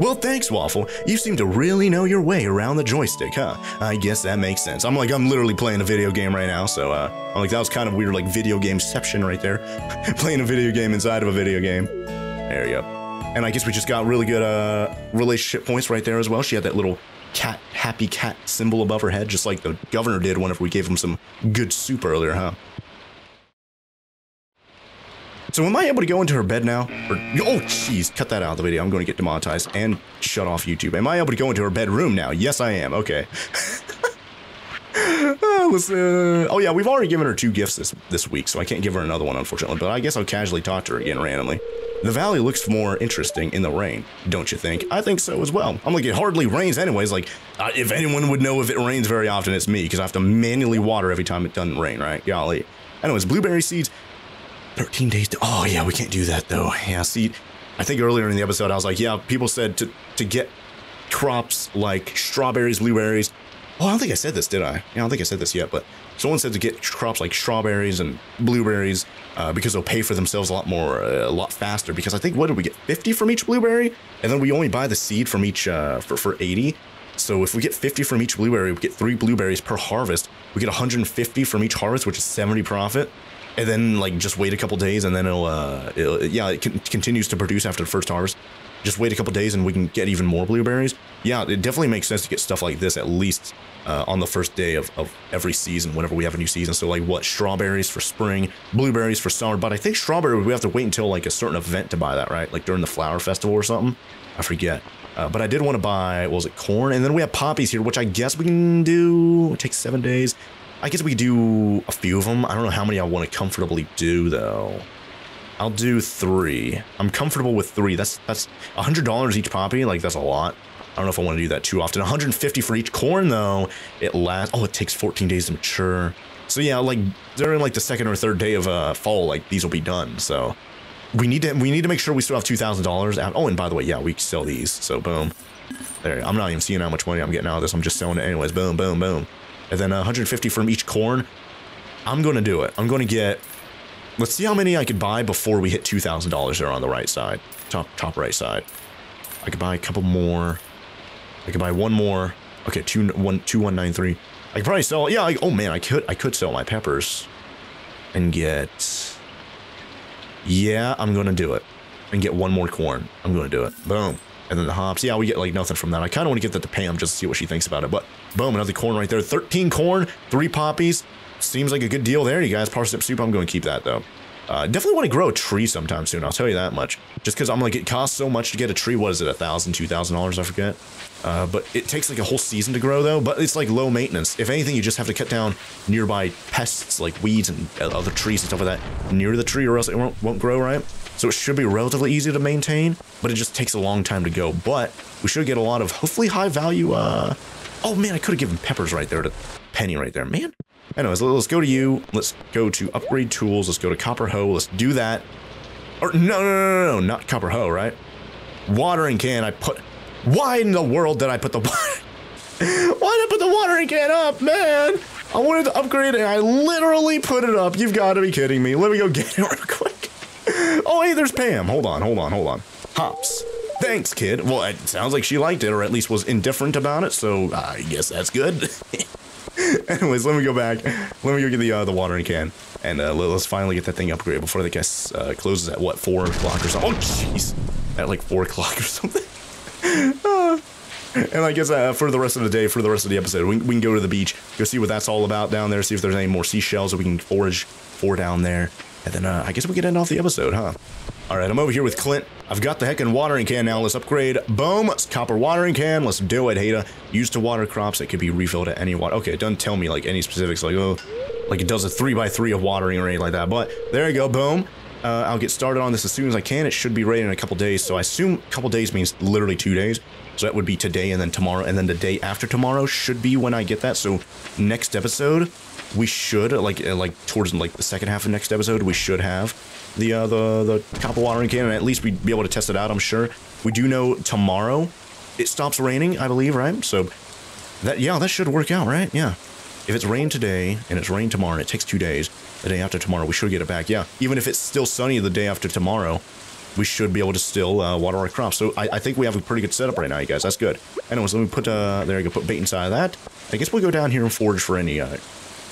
Well, thanks, Waffle. You seem to really know your way around the joystick, huh? I guess that makes sense. I'm like, I'm literally playing a video game right now, so, uh, I'm like, that was kind of weird, like, video gameception right there. Playing a video game inside of a video game. There we go. And I guess we just got really good, uh, relationship points right there as well. She had that little cat, happy cat symbol above her head, just like the governor did whenever we gave him some good soup earlier, huh? So am I able to go into her bed now? Or, oh, jeez, cut that out of the video. I'm going to get demonetized and shut off YouTube. Am I able to go into her bedroom now? Yes, I am. Okay. uh, let's, uh, oh, yeah, we've already given her two gifts this, this week, so I can't give her another one, unfortunately. But I guess I'll casually talk to her again randomly. The valley looks more interesting in the rain, don't you think? I think so as well. I'm like, it hardly rains anyways. Like, uh, if anyone would know if it rains very often, it's me, because I have to manually water every time it doesn't rain, right? Golly. Anyways, blueberry seeds... thirteen days to, oh yeah, we can't do that though. Yeah, see, I think earlier in the episode I was like, yeah, people said to to get crops like strawberries, blueberries. Oh, I don't think I said this, did I? Yeah, I don't think I said this yet, but someone said to get crops like strawberries and blueberries uh, because they'll pay for themselves a lot more, uh, a lot faster. Because I think, what did we get, fifty from each blueberry? And then we only buy the seed from each, uh, for, for eighty. So if we get fifty from each blueberry, we get three blueberries per harvest. We get one hundred fifty from each harvest, which is seventy profit. And then, like, just wait a couple days, and then it'll, uh, it'll, yeah, it c continues to produce after the first harvest. Just wait a couple days, and we can get even more blueberries. Yeah, it definitely makes sense to get stuff like this, at least uh, on the first day of, of every season, whenever we have a new season. So, like, what, strawberries for spring, blueberries for summer. But I think strawberry, we have to wait until, like, a certain event to buy that, right? Like, during the flower festival or something? I forget. Uh, but I did want to buy, what was it, corn? And then we have poppies here, which I guess we can do. It takes seven days. I guess we do a few of them. I don't know how many I want to comfortably do, though. I'll do three. I'm comfortable with three. That's that's one hundred dollars each poppy. Like, that's a lot. I don't know if I want to do that too often. one hundred fifty for each corn, though. It lasts... Oh, it takes fourteen days to mature. So, yeah, like, during, like, the second or third day of uh, fall, like, these will be done. So, we need to we need to make sure we still have two thousand dollars out. Oh, and by the way, yeah, we sell these. So, boom. There. I'm not even seeing how much money I'm getting out of this. I'm just selling it anyways. Boom, boom, boom. And then one hundred fifty from each corn. I'm going to do it. I'm going to get... Let's see how many I could buy before we hit two thousand dollars there on the right side. Top top right side. I could buy a couple more. I could buy one more. Okay, two, one, two, one, nine, three. I could probably sell... Yeah, I, oh man, I could I could sell my peppers. And get... Yeah, I'm going to do it. And get one more corn. I'm going to do it. Boom. And then the hops. Yeah, we get like nothing from that. I kind of want to get that to Pam just to see what she thinks about it. But boom, another corn right there. thirteen corn, three poppies. Seems like a good deal there, you guys. Parsnip soup, I'm going to keep that though. Uh, definitely want to grow a tree sometime soon. I'll tell you that much. Just because I'm like, it costs so much to get a tree. What is it, a thousand, two thousand dollars? I forget. Uh, but it takes like a whole season to grow though. But it's like low maintenance. If anything, you just have to cut down nearby pests like weeds and other trees and stuff like that near the tree, or else it won't won't grow right. so it should be relatively easy to maintain, but it just takes a long time to go. But we should get a lot of hopefully high value. Uh, oh man, I could have given peppers right there to Penny right there, man. Anyways, let's go to you. Let's go to upgrade tools. Let's go to copper hoe. Let's do that. Or no, no, no, no, no, not copper hoe, right? Watering can. I put. Why in the world did I put the? Why did I put the watering can up, man? I wanted to upgrade it and I literally put it up. You've got to be kidding me. Let me go get it real quick. Oh, hey, there's Pam. Hold on, hold on, hold on. Hops. Thanks, kid. Well, it sounds like she liked it, or at least was indifferent about it, so I guess that's good. Anyways, let me go back. Let me go get the uh, the watering can. And uh, let's finally get that thing upgraded before the guy uh, closes at, what, four o'clock or something? Oh, jeez. At like four o'clock or something. uh. And I guess uh, for the rest of the day, for the rest of the episode, we, we can go to the beach, go see what that's all about down there, see if there's any more seashells that we can forage for down there. And then uh, I guess we could end off the episode, huh? All right, I'm over here with Clint. I've got the heckin' watering can now. Let's upgrade. Boom, it's copper watering can. Let's do it, Hada. Used to water crops that could be refilled at any water. Okay, it doesn't tell me like any specifics, like, oh, like it does a three by three of watering or anything like that. But there you go, boom. Uh, I'll get started on this as soon as I can. It should be ready in a couple days. So I assume a couple days means literally two days. So that would be today and then tomorrow, and then the day after tomorrow should be when I get that. So next episode, we should like like towards like the second half of next episode, we should have the uh, the the copper watering can, and at least we'd be able to test it out. I'm sure. We do know tomorrow it stops raining, I believe, right? So that yeah, that should work out, right? Yeah. If it's rained today and it's rained tomorrow, and it takes two days. The day after tomorrow, we should get it back. Yeah, even if it's still sunny the day after tomorrow. We should be able to still uh, water our crops. So I, I think we have a pretty good setup right now, you guys. That's good. Anyways, let me put, uh, there you go, put bait inside of that. I guess we'll go down here and forage for any, uh,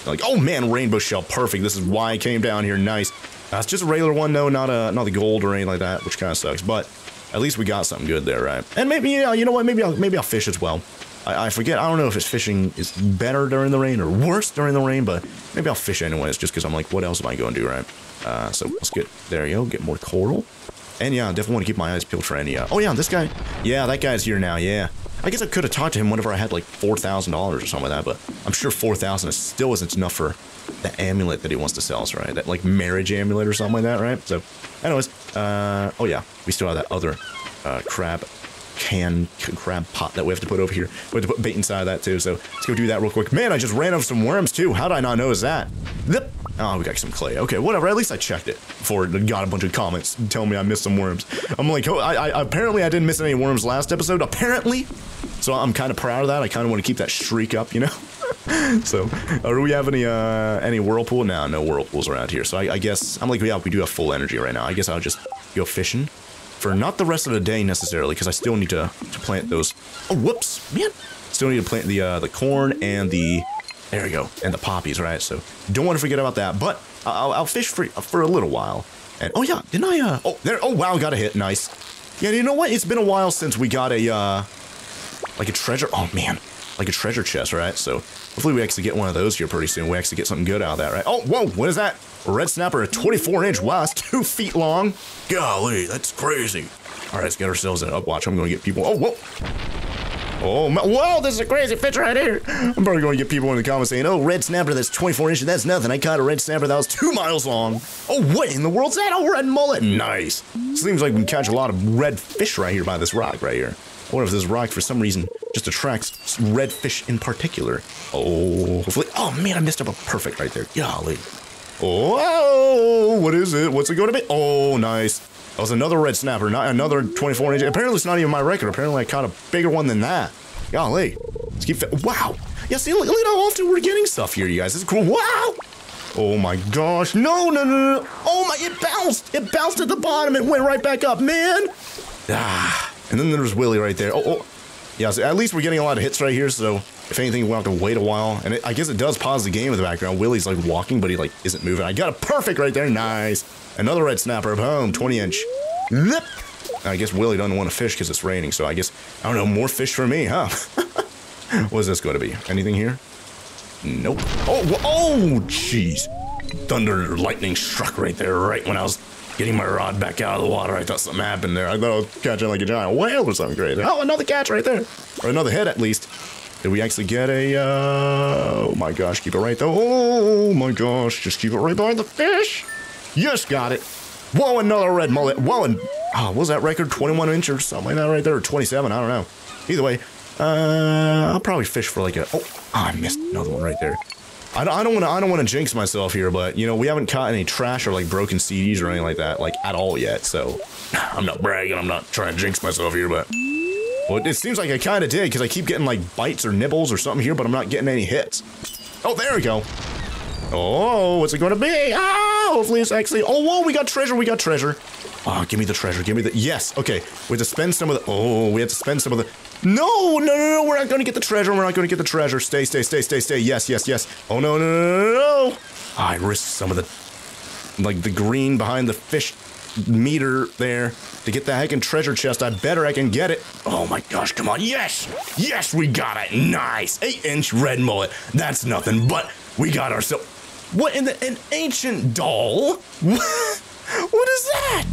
like, oh man, rainbow shell, perfect. This is why I came down here, nice. Uh, it's just a regular one, though, not a, not the gold or anything like that, which kind of sucks. But at least we got something good there, right? And maybe, yeah, you know what, maybe I'll, maybe I'll fish as well. I, I forget, I don't know if it's fishing is better during the rain or worse during the rain, but maybe I'll fish anyways, just because I'm like, what else am I going to do, right? Uh, so let's get, there you go, get more coral. And yeah, I definitely want to keep my eyes peeled for any, uh, oh yeah, this guy, yeah, that guy's here now, yeah. I guess I could have talked to him whenever I had like four thousand dollars or something like that, but I'm sure four thousand dollars still isn't enough for the amulet that he wants to sell us, right? That like marriage amulet or something like that, right? So, anyways, uh, oh yeah, we still have that other uh, crab can, crab pot that we have to put over here. We have to put bait inside of that too, so let's go do that real quick. Man, I just ran over some worms too, how did I not notice that? Yep. Oh, we got some clay. Okay, whatever. At least I checked it before it got a bunch of comments telling me I missed some worms. I'm like, oh, I, I apparently I didn't miss any worms last episode. Apparently. So I'm kind of proud of that. I kind of want to keep that streak up, you know? So, uh, do we have any, uh, any whirlpool? No, no whirlpools around here. So I, I guess I'm like, yeah, we do have full energy right now. I guess I'll just go fishing for not the rest of the day necessarily, because I still need to, to plant those. Oh, whoops, man. Still need to plant the, uh, the corn and the... There we go, and the poppies, right? So don't want to forget about that. But I'll, I'll fish for for a little while. And oh yeah, didn't I? Uh, oh there. Oh wow, got a hit. Nice. Yeah, you know what? It's been a while since we got a uh, like a treasure. Oh man, like a treasure chest, right? So hopefully we actually get one of those here pretty soon. We actually get something good out of that, right? Oh whoa, what is that? A red snapper, a twenty-four inch. Wow, it's two feet long. Golly, that's crazy. All right, let's get ourselves an upwatch. I'm gonna get people. Oh whoa. Oh, my, whoa, this is a crazy fish right here. I'm probably going to get people in the comments saying, oh, red snapper, that's twenty-four inch, that's nothing. I caught a red snapper that was two miles long. Oh, what in the world's that? Oh, red mullet. Nice. Seems like we can catch a lot of red fish right here by this rock right here. I wonder if this rock, for some reason, just attracts red fish in particular. Oh, hopefully. Oh, man, I messed up a perfect right there. Golly. Oh, what is it? What's it going to be? Oh, nice. That was another red snapper, not another twenty-four inch. Apparently, it's not even my record. Apparently, I caught a bigger one than that. Golly. Let's keep fit. Wow. Yeah, see, look, look at how often we're getting stuff here, you guys. This is cool. Wow. Oh, my gosh. No, no, no, no. Oh, my. It bounced. It bounced at the bottom. It went right back up, man. Ah. And then there's Willy right there. Oh, oh. Yeah, so at least we're getting a lot of hits right here, so if anything, we'll have to wait a while. And it, I guess it does pause the game in the background. Willy's, like, walking, but he, like, isn't moving. I got a perfect right there. Nice. Another red snapper. Boom. twenty inch. Lip. I guess Willy doesn't want to fish because it's raining, so I guess, I don't know, more fish for me, huh? What is this going to be? Anything here? Nope. Oh, oh, jeez. Thunder and lightning struck right there, right when I was getting my rod back out of the water. I thought something happened there. I thought I was catching like a giant whale or something crazy. Oh, another catch right there. Or another hit, at least. Did we actually get a, uh, oh my gosh, keep it right though. Oh my gosh, just keep it right behind the fish. Yes, got it. Whoa, another red mullet. Whoa, and oh, what was that record? twenty-one inch or something like that right there, or twenty-seven, I don't know. Either way, uh, I'll probably fish for like a, oh, oh I missed another one right there. I don't want to, I don't want to jinx myself here, but you know, we haven't caught any trash or like broken C Ds or anything like that, like at all yet. So I'm not bragging, I'm not trying to jinx myself here, but well, it seems like I kind of did because I keep getting like bites or nibbles or something here, but I'm not getting any hits. Oh, there we go. Oh, what's it going to be? Ah, hopefully it's actually, oh, whoa, we got treasure, we got treasure. Oh, give me the treasure, give me the, yes, okay. We have to spend some of the, oh, we have to spend some of the, no, no, no, no, we're not going to get the treasure, we're not going to get the treasure. Stay, stay, stay, stay, stay, yes, yes, yes. Oh, no, no, no, no, no. I risked some of the, like the green behind the fish meter there to get that heckin' treasure chest. I better I can get it. Oh my gosh, come on, yes, yes, we got it, nice. Eight inch red mullet, that's nothing, but we got ourselves, what in the, an ancient doll? What is that?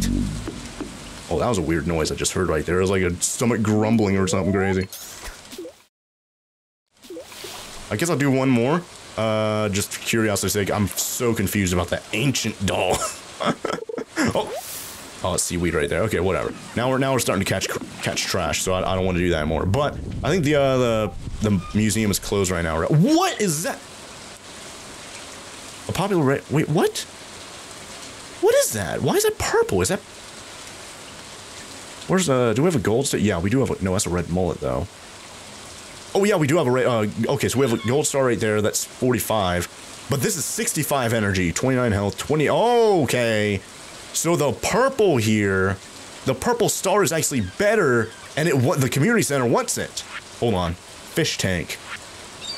Oh, that was a weird noise I just heard right there. It was like a stomach grumbling or something crazy. I guess I'll do one more. Uh, just for curiosity's sake, I'm so confused about that ancient doll. Oh, oh, it's seaweed right there. Okay, whatever. Now we're now we're starting to catch catch trash, so I, I don't want to do that anymore. But I think the uh, the the museum is closed right now. What is that? A popular ra- wait, what? What is that? Why is that purple? Is that... Where's, uh, do we have a gold star? Yeah, we do have a... No, that's a red mullet, though. Oh, yeah, we do have a red... Uh, okay, so we have a gold star right there. That's forty-five. But this is sixty-five energy, twenty-nine health, twenty... Oh, okay. So the purple here... The purple star is actually better, and it what the community center wants it. Hold on. Fish tank.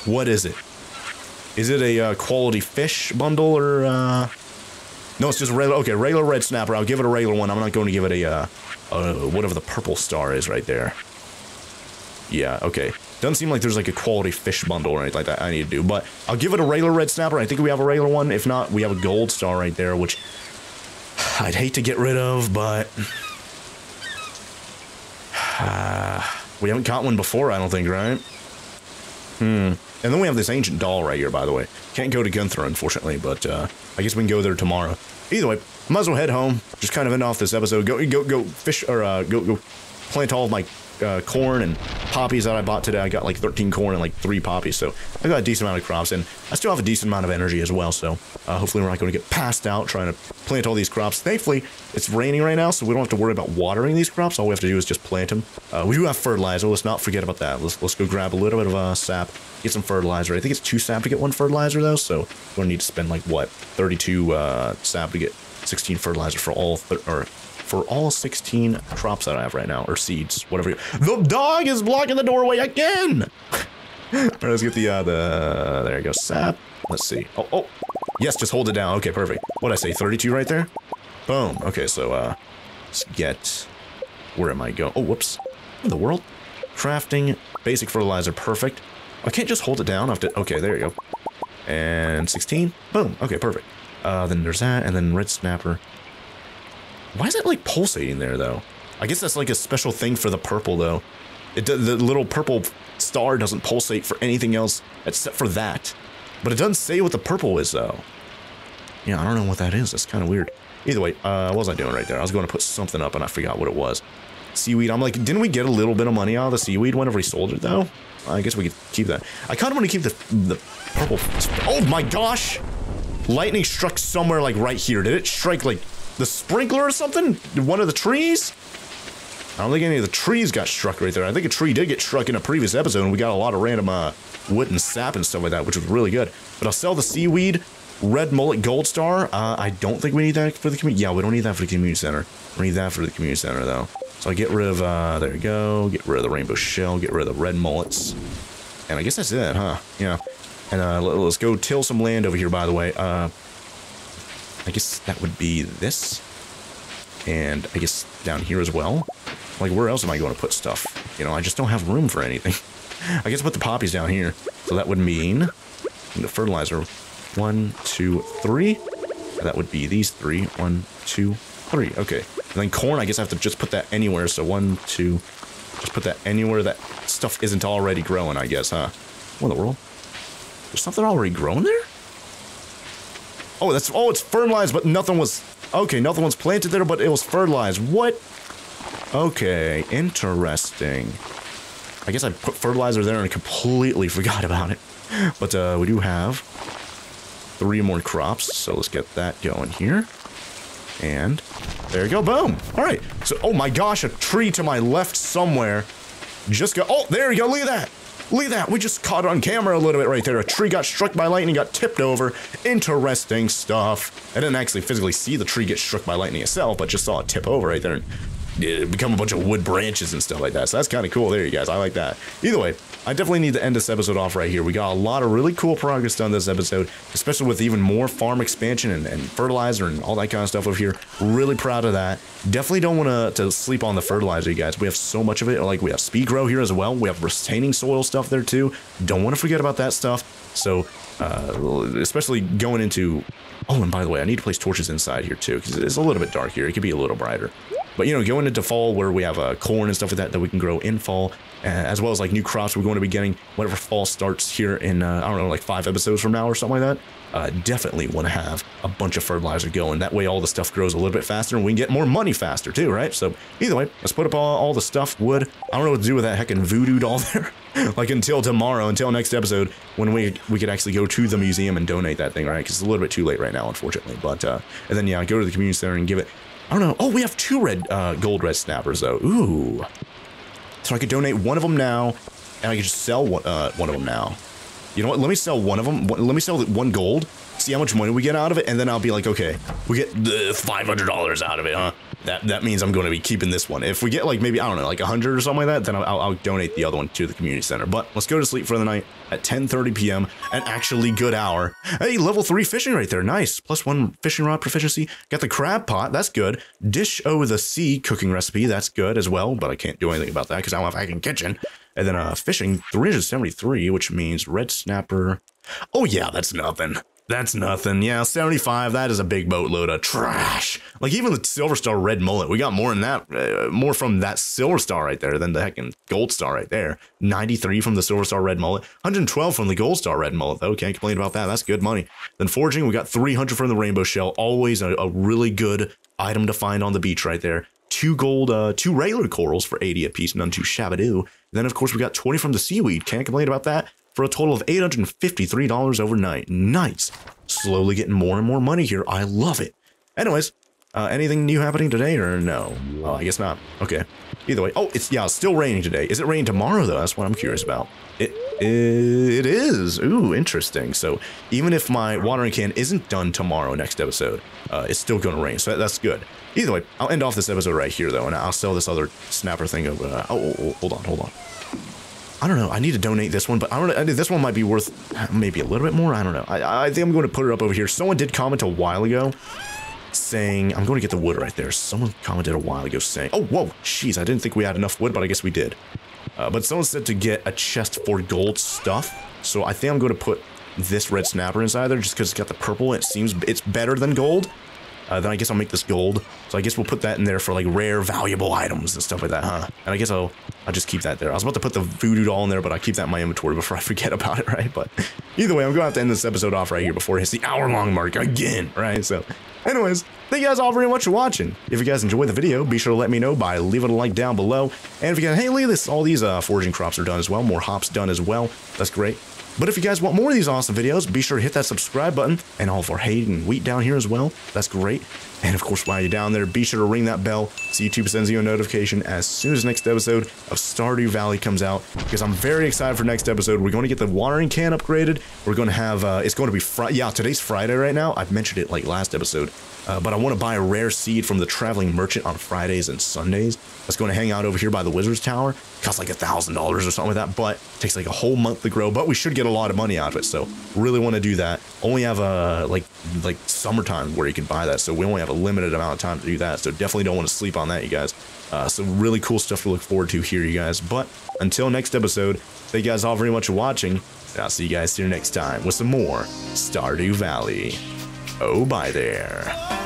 What is it? Is it a uh, quality fish bundle, or, uh... No, it's just regular, okay, regular red snapper. I'll give it a regular one. I'm not going to give it a, uh, uh, whatever the purple star is right there. Yeah, okay. Doesn't seem like there's like a quality fish bundle or anything like that I need to do, but I'll give it a regular red snapper. I think we have a regular one. If not, we have a gold star right there, which I'd hate to get rid of, but... Uh, we haven't caught one before, I don't think, right? Hmm. And then we have this ancient doll right here, by the way. Can't go to Gunther, unfortunately, but uh, I guess we can go there tomorrow. Either way, might as well head home. Just kind of end off this episode. Go, go, go fish, or uh, go, go plant all of my uh, corn and poppies that I bought today. I got like thirteen corn and like three poppies, so I got a decent amount of crops, and I still have a decent amount of energy as well. So uh, hopefully we're not going to get passed out trying to plant all these crops. Thankfully, it's raining right now, so we don't have to worry about watering these crops. All we have to do is just plant them. Uh, we do have fertilizer. Let's not forget about that. Let's let's go grab a little bit of uh, sap. Get some fertilizer. I think it's two sap to get one fertilizer, though, so we'll need to spend, like, what, thirty-two uh, sap to get sixteen fertilizer for all or for all sixteen crops that I have right now, or seeds, whatever. You the dog is blocking the doorway again! All right, let's get the, uh, the, there you go, sap. Let's see. Oh, oh, yes, just hold it down. Okay, perfect. What'd I say, thirty-two right there? Boom. Okay, so, uh, let's get, where am I going? Oh, whoops. What in the world? Crafting, basic fertilizer, perfect. I can't just hold it down. I have to, okay, there you go. And sixteen, boom, okay, perfect. Uh, then there's that, and then red snapper. Why is that like pulsating there though? I guess that's like a special thing for the purple though. It does, the little purple star doesn't pulsate for anything else except for that. But it doesn't say what the purple is though. Yeah, I don't know what that is. That's kind of weird. Either way, uh, what was I doing right there? I was going to put something up and I forgot what it was. Seaweed, I'm like, didn't we get a little bit of money out of the seaweed whenever we sold it though? I guess we could keep that. I kind of want to keep the the purple. Oh my gosh! Lightning struck somewhere like right here. Did it strike like the sprinkler or something? One of the trees? I don't think any of the trees got struck right there. I think a tree did get struck in a previous episode and we got a lot of random uh, wood and sap and stuff like that, which was really good. But I'll sell the seaweed, red mullet, gold star. Uh, I don't think we need that for the community. Yeah, we don't need that for the community center. We need that for the community center though. So I get rid of, uh, there we go, get rid of the rainbow shell, get rid of the red mullets. And I guess that's it, huh? Yeah. And uh, let's go till some land over here, by the way. Uh, I guess that would be this. And I guess down here as well. Like, where else am I going to put stuff? You know, I just don't have room for anything. I guess I'll put the poppies down here. So that would mean the fertilizer. One, two, three. That would be these three. One, two, three. Okay. And then corn, I guess I have to just put that anywhere, so one, two, just put that anywhere that stuff isn't already growing, I guess, huh? What in the world? There's something already grown there? Oh, that's, oh, it's fertilized, but nothing was Okay, nothing was planted there, but it was fertilized. What? Okay, interesting. I guess I put fertilizer there and completely forgot about it. But uh, we do have three more crops, so let's get that going here. And there you go, boom. All right, so, oh my gosh, a tree to my left somewhere. Just go, oh, there you go, look at that. Look at that, we just caught on camera a little bit right there. A tree got struck by lightning, got tipped over. Interesting stuff. I didn't actually physically see the tree get struck by lightning itself, but just saw it tip over right there and it become a bunch of wood branches and stuff like that. So that's kind of cool there, you guys. I like that. Either way, I definitely need to end this episode off right here. We got a lot of really cool progress done this episode, especially with even more farm expansion and, and fertilizer and all that kind of stuff over here. Really proud of that. Definitely don't want to sleep on the fertilizer, you guys. We have so much of it. Like, we have speed grow here as well. We have retaining soil stuff there too. Don't want to forget about that stuff. So, uh, especially going into... Oh, and by the way, I need to place torches inside here too, because it's a little bit dark here. It could be a little brighter. But, you know, going into fall where we have uh, corn and stuff like that that we can grow in fall, uh, as well as, like, new crops we're going to be getting whenever fall starts here in, uh, I don't know, like five episodes from now or something like that. Uh, definitely want to have a bunch of fertilizer going. That way all the stuff grows a little bit faster and we can get more money faster too, right? So, either way, let's put up all, all the stuff, wood. I don't know what to do with that heckin' voodoo doll there. Like, until tomorrow, until next episode, when we we could actually go to the museum and donate that thing, right? Because it's a little bit too late right now, unfortunately. But, uh, and then, yeah, go to the community center and give it... I don't know. Oh, we have two red, uh, gold red snappers, though. Ooh. So I could donate one of them now, and I could just sell one, uh, one of them now. You know what? Let me sell one of them. Let me sell one gold, see how much money we get out of it, and then I'll be like, okay, we get the five hundred dollars out of it, huh? That that means I'm going to be keeping this one. If we get, like, maybe, I don't know, like a hundred or something like that, then I'll, I'll donate the other one to the community center. But let's go to sleep for the night at ten thirty p m An actually good hour. Hey, level three fishing right there. Nice. Plus one fishing rod proficiency. Got the crab pot. That's good. Dish O the Sea cooking recipe. That's good as well, but I can't do anything about that because I don't have a hacking kitchen. And then uh, fishing three hundred seventy-three, which means red snapper. Oh, yeah, that's nothing. That's nothing. Yeah, seventy-five, that is a big boatload of trash. Like, even the Silver Star Red Mullet, we got more than that, uh, more from that Silver Star right there than the heckin' Gold Star right there. ninety-three from the Silver Star Red Mullet, one hundred twelve from the Gold Star Red Mullet, though. Can't complain about that. That's good money. Then foraging, we got three hundred from the Rainbow Shell. Always a, a really good item to find on the beach right there. Two gold, uh, two regular corals for eighty apiece, none too shabadoo. Then, of course, we got twenty from the seaweed. Can't complain about that. For a total of eight hundred fifty-three dollars overnight. Nice. Slowly getting more and more money here. I love it. Anyways, uh, anything new happening today or no? Well, I guess not. Okay. Either way. Oh, it's, yeah, it's still raining today. Is it raining tomorrow, though? That's what I'm curious about. It, it is. Ooh, interesting. So even if my watering can isn't done tomorrow, next episode, uh, it's still going to rain. So that, that's good. Either way, I'll end off this episode right here, though, and I'll sell this other snapper thing over. Uh, oh, oh, oh, hold on, hold on. I don't know. I need to donate this one, but I don't know. This one might be worth maybe a little bit more. I don't know. I, I think I'm going to put it up over here. Someone did comment a while ago saying, I'm going to get the wood right there. Someone commented a while ago saying, oh, whoa, jeez, I didn't think we had enough wood, but I guess we did. Uh, but someone said to get a chest for gold stuff. So I think I'm going to put this red snapper inside there just because it's got the purple. And it seems it's better than gold. Uh, then I guess I'll make this gold. So I guess we'll put that in there for like rare, valuable items and stuff like that, huh? And I guess I'll I'll just keep that there. I was about to put the voodoo doll in there, but I keep that in my inventory before I forget about it, right? But either way, I'm going to have to end this episode off right here before it hits the hour-long mark again, right? So anyways, thank you guys all very much for watching. If you guys enjoyed the video, be sure to let me know by leaving a like down below. And if you guys, hey, look at this. All these uh, foraging crops are done as well. More hops done as well. That's great. But if you guys want more of these awesome videos, be sure to hit that subscribe button and all of our hay and wheat down here as well. That's great. And of course, while you're down there, be sure to ring that bell so YouTube sends you a notification as soon as the next episode of Stardew Valley comes out, because I'm very excited for next episode. We're going to get the watering can upgraded. We're going to have, uh, it's going to be Friday. Yeah, today's Friday right now. I've mentioned it like last episode, uh, but I want to buy a rare seed from the traveling merchant on Fridays and Sundays. That's going to hang out over here by the Wizard's Tower. Costs like a thousand dollars or something like that, but it takes like a whole month to grow, but we should get a lot of money out of it. So really want to do that. Only have a, like, like summertime where you can buy that. So we only have a limited amount of time to do that, so definitely don't want to sleep on that, you guys. Uh, some really cool stuff to look forward to here, you guys. But until next episode, thank you guys all very much for watching, and I'll see you guys here next time with some more Stardew Valley. Oh, bye there.